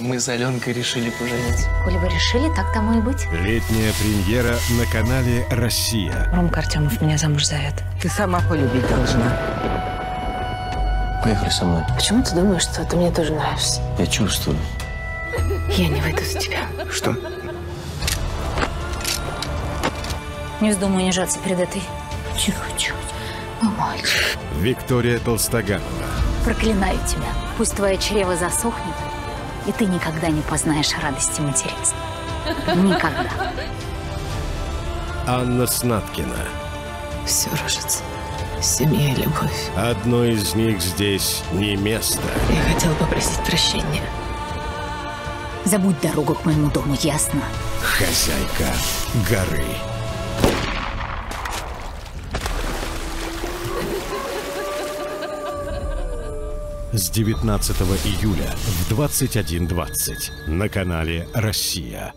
Мы с Аленкой решили пожениться. Коли вы решили, так тому и быть. Летняя премьера на канале «Россия». Ромка Артемов меня замуж зовет. Ты сама полюбить должна. Поехали со мной. Почему ты думаешь, что ты мне тоже нравишься? Я чувствую. Я не выйду за тебя. Что? Не вздумай унижаться перед этой чуть-чуть мамой. Виктория Толстоганова. Проклинаю тебя. Пусть твое чрево засохнет, и ты никогда не познаешь радости материнства. Никогда. Анна Снаткина. Все рушится. Семья и любовь. Одной из них здесь не место. Я хотела попросить прощения. Забудь дорогу к моему дому, ясно? Хозяйка горы. С 19 июля в 21:20 на канале «Россия».